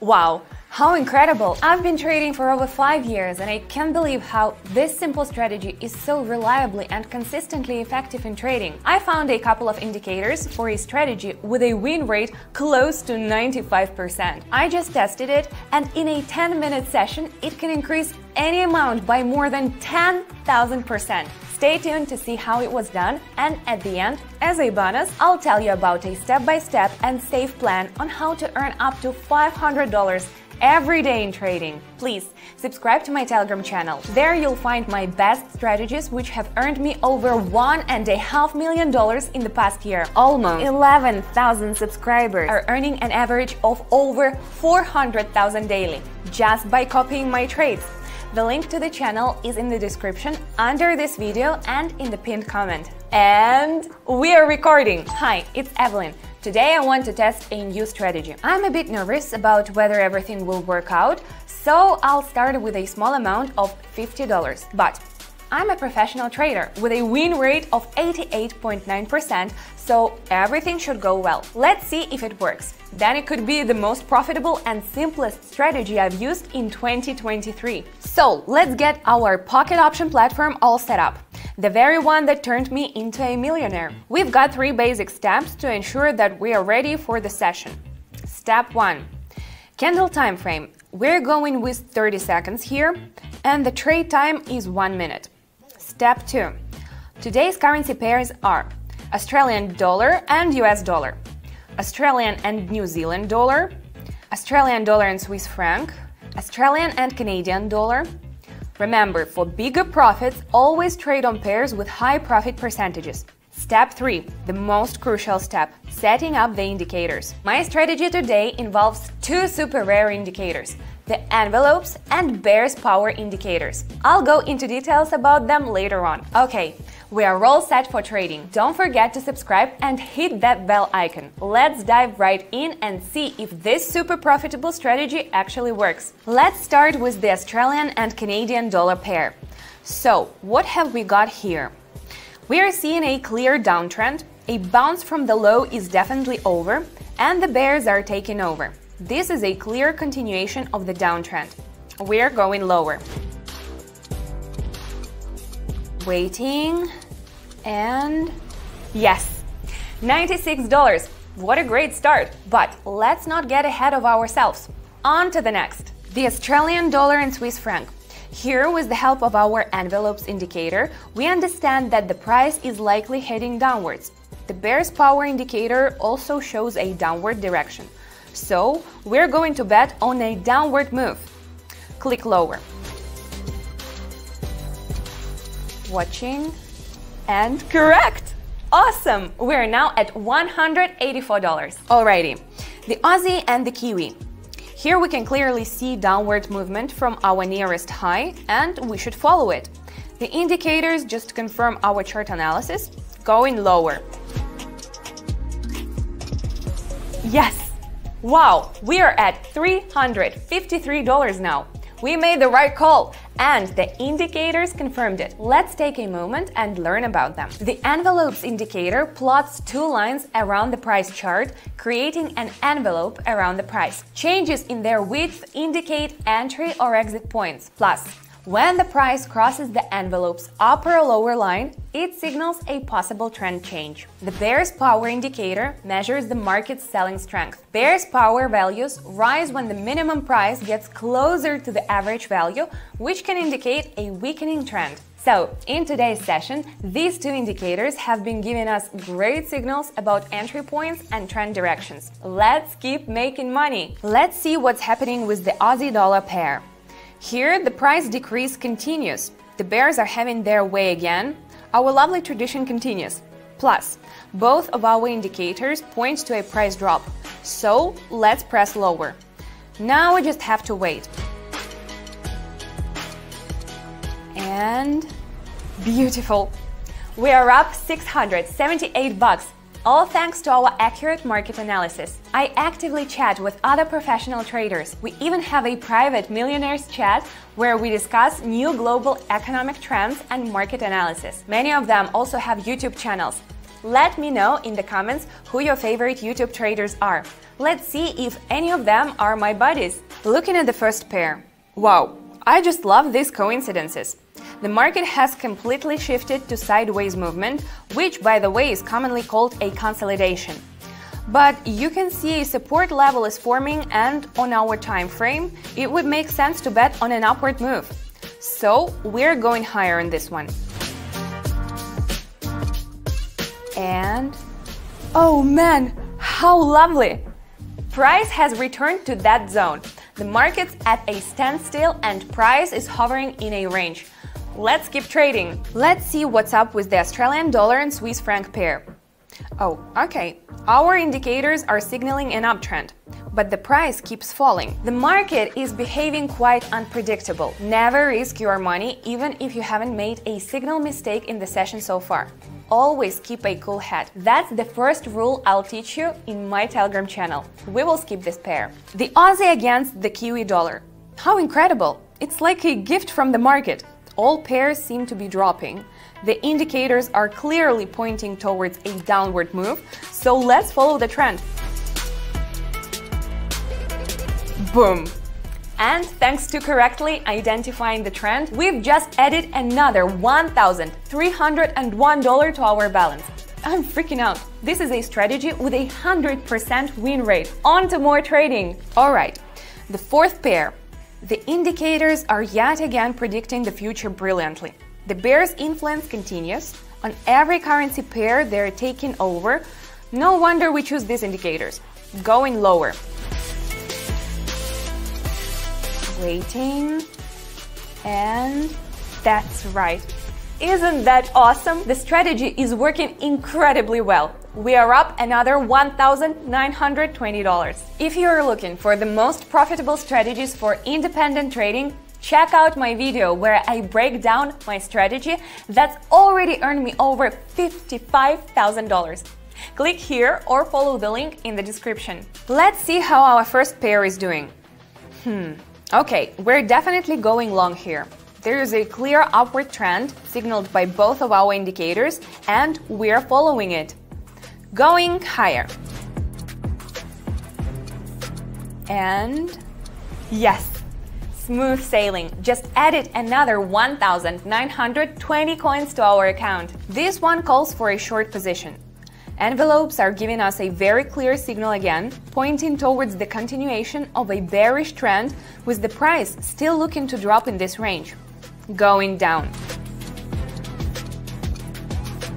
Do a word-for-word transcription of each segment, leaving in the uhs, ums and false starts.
Wow, how incredible! I've been trading for over five years and I can't believe how this simple strategy is so reliably and consistently effective in trading. I found a couple of indicators for a strategy with a win rate close to ninety-five percent. I just tested it, and in a ten minute session it can increase any amount by more than ten thousand percent. Stay tuned to see how it was done, and at the end, as a bonus, I'll tell you about a step-by-step and safe plan on how to earn up to five hundred dollars every day in trading. Please subscribe to my Telegram channel. There you'll find my best strategies, which have earned me over one and a half million dollars in the past year. Almost eleven thousand subscribers are earning an average of over four hundred thousand dollars daily just by copying my trades. The link to the channel is in the description under this video and in the pinned comment. And we are recording! Hi, it's Evelyn. Today I want to test a new strategy. I'm a bit nervous about whether everything will work out, so I'll start with a small amount of fifty dollars. But I'm a professional trader with a win rate of eighty-eight point nine percent, so everything should go well. Let's see if it works. Then it could be the most profitable and simplest strategy I've used in twenty twenty-three. So let's get our Pocket Option platform all set up. The very one that turned me into a millionaire. We've got three basic steps to ensure that we are ready for the session. Step one. Candle time frame. We're going with thirty seconds here, and the trade time is one minute. Step two. Today's currency pairs are Australian dollar and U S dollar, Australian and New Zealand dollar, Australian dollar and Swiss franc, Australian and Canadian dollar. Remember, for bigger profits, always trade on pairs with high profit percentages. Step three, the most crucial step, setting up the indicators. My strategy today involves two super rare indicators, the envelopes and bear's power indicators. I'll go into details about them later on. Okay, we are all set for trading. Don't forget to subscribe and hit that bell icon. Let's dive right in and see if this super profitable strategy actually works. Let's start with the Australian and Canadian dollar pair. So, what have we got here? We are seeing a clear downtrend, a bounce from the low is definitely over, and the bears are taking over. This is a clear continuation of the downtrend. We are going lower. Waiting, and yes, ninety-six dollars. What a great start! But let's not get ahead of ourselves. On to the next. The Australian dollar and Swiss franc. Here, with the help of our envelopes indicator, we understand that the price is likely heading downwards. The bear's power indicator also shows a downward direction. So we're going to bet on a downward move. Click lower. Watching, and correct! Awesome! We're now at one hundred eighty-four dollars. Alrighty, the Aussie and the Kiwi. Here we can clearly see downward movement from our nearest high, and we should follow it. The indicators just confirm our chart analysis, going lower. Yes! Wow! We are at three hundred fifty-three dollars now. We made the right call, and the indicators confirmed it. Let's take a moment and learn about them. The envelopes indicator plots two lines around the price chart, creating an envelope around the price. Changes in their width indicate entry or exit points. Plus, when the price crosses the envelope's upper or lower line, it signals a possible trend change. The bear's power indicator measures the market's selling strength. Bear's power values rise when the minimum price gets closer to the average value, which can indicate a weakening trend. So, in today's session, these two indicators have been giving us great signals about entry points and trend directions. Let's keep making money! Let's see what's happening with the Aussie dollar pair. Here, the price decrease continues. The bears are having their way again. Our lovely tradition continues. Plus, both of our indicators point to a price drop. So, let's press lower. Now we just have to wait. And beautiful! We are up six hundred seventy-eight bucks. All thanks to our accurate market analysis. I actively chat with other professional traders. We even have a private millionaires chat where we discuss new global economic trends and market analysis. Many of them also have YouTube channels. Let me know in the comments who your favorite YouTube traders are. Let's see if any of them are my buddies. Looking at the first pair. Wow, I just love these coincidences. The market has completely shifted to sideways movement, which by the way is commonly called a consolidation. But you can see a support level is forming, and on our time frame, it would make sense to bet on an upward move. So we're going higher on this one. And oh man, how lovely! Price has returned to that zone. The market's at a standstill and price is hovering in a range. Let's keep trading. Let's see what's up with the Australian dollar and Swiss franc pair. Oh, okay. Our indicators are signaling an uptrend, but the price keeps falling. The market is behaving quite unpredictable. Never risk your money, even if you haven't made a signal mistake in the session so far. Always keep a cool head. That's the first rule I'll teach you in my Telegram channel. We will skip this pair. The Aussie against the Kiwi dollar. How incredible! It's like a gift from the market. All pairs seem to be dropping. The indicators are clearly pointing towards a downward move, so let's follow the trend. Boom! And thanks to correctly identifying the trend, we've just added another one thousand three hundred one dollars to our balance. I'm freaking out. This is a strategy with a one hundred percent win rate. On to more trading! Alright, the fourth pair. The indicators are yet again predicting the future brilliantly. The bear's influence continues. On every currency pair, they're taking over. No wonder we choose these indicators. Going lower. Waiting. And that's right. Isn't that awesome? The strategy is working incredibly well. We are up another one thousand nine hundred twenty dollars. If you are looking for the most profitable strategies for independent trading, check out my video where I break down my strategy that's already earned me over fifty-five thousand dollars. Click here or follow the link in the description. Let's see how our first pair is doing. Hmm. Okay, we're definitely going long here. There is a clear upward trend signaled by both of our indicators, and we're following it. Going higher. And yes, smooth sailing. Just added another one thousand nine hundred twenty coins to our account. This one calls for a short position. Envelopes are giving us a very clear signal again, pointing towards the continuation of a bearish trend, with the price still looking to drop in this range. Going down.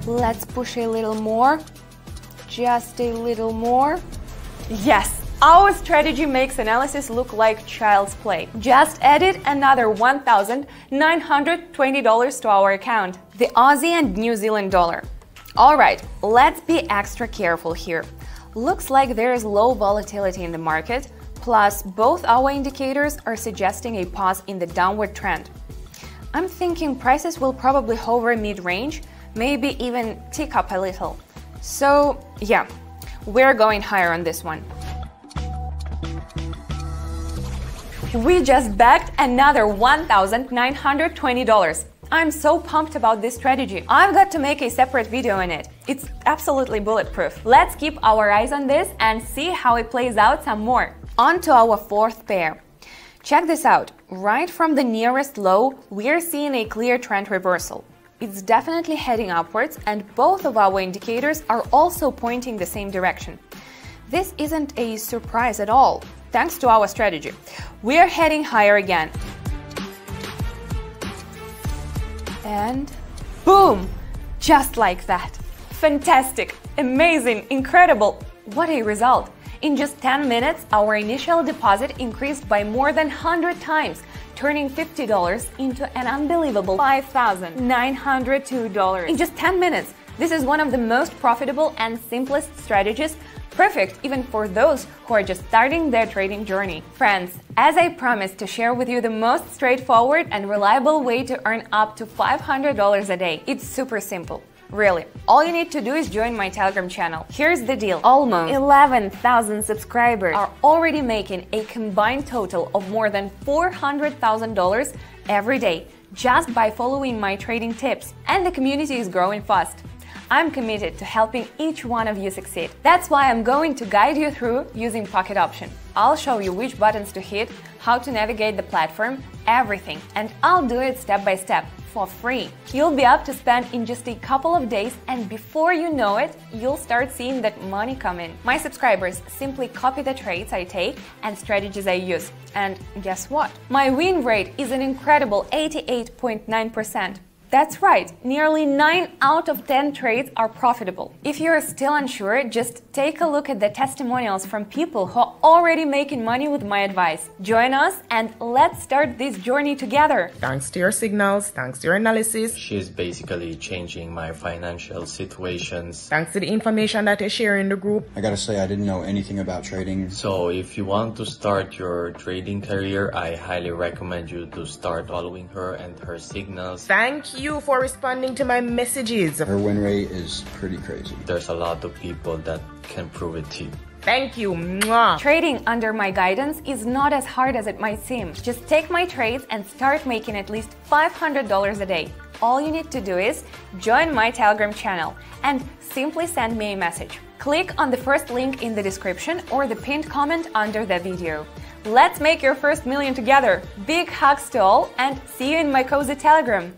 Let's push a little more. Just a little more. Yes, our strategy makes analysis look like child's play. Just added another one thousand nine hundred twenty dollars to our account. The Aussie and New Zealand dollar. Alright, let's be extra careful here. Looks like there is low volatility in the market, plus both our indicators are suggesting a pause in the downward trend. I'm thinking prices will probably hover mid-range, maybe even tick up a little. So, yeah, we're going higher on this one. We just bagged another one thousand nine hundred twenty dollars. I'm so pumped about this strategy. I've got to make a separate video on it. It's absolutely bulletproof. Let's keep our eyes on this and see how it plays out some more. On to our fourth pair. Check this out. Right from the nearest low, we're seeing a clear trend reversal. It's definitely heading upwards, and both of our indicators are also pointing the same direction. This isn't a surprise at all, thanks to our strategy. We're heading higher again. And boom! Just like that. Fantastic, amazing, incredible. What a result! In just ten minutes, our initial deposit increased by more than one hundred times, turning fifty dollars into an unbelievable five thousand nine hundred two dollars. In just ten minutes, this is one of the most profitable and simplest strategies, perfect even for those who are just starting their trading journey. Friends, as I promised to share with you the most straightforward and reliable way to earn up to five hundred dollars a day. It's super simple. Really, all you need to do is join my Telegram channel. Here's the deal. Almost eleven thousand subscribers are already making a combined total of more than four hundred thousand dollars every day just by following my trading tips. And the community is growing fast. I'm committed to helping each one of you succeed. That's why I'm going to guide you through using Pocket Option. I'll show you which buttons to hit, how to navigate the platform, everything, and I'll do it step by step, for free. You'll be up to spend in just a couple of days, and before you know it, you'll start seeing that money come in. My subscribers simply copy the trades I take and strategies I use, and guess what? My win rate is an incredible eighty-eight point nine percent. That's right, nearly nine out of ten trades are profitable. If you're still unsure, just take a look at the testimonials from people who are already making money with my advice. Join us and let's start this journey together. Thanks to your signals, thanks to your analysis. She's basically changing my financial situations. Thanks to the information that I share in the group. I gotta say, I didn't know anything about trading. So if you want to start your trading career, I highly recommend you to start following her and her signals. Thank you. you for responding to my messages. Her win rate is pretty crazy. There's a lot of people that can prove it to you. Thank you. Mwah. Trading under my guidance is not as hard as it might seem. Just take my trades and start making at least five hundred dollars a day. All you need to do is join my Telegram channel and simply send me a message. Click on the first link in the description or the pinned comment under the video. Let's make your first million together. Big hugs to all, and see you in my cozy Telegram.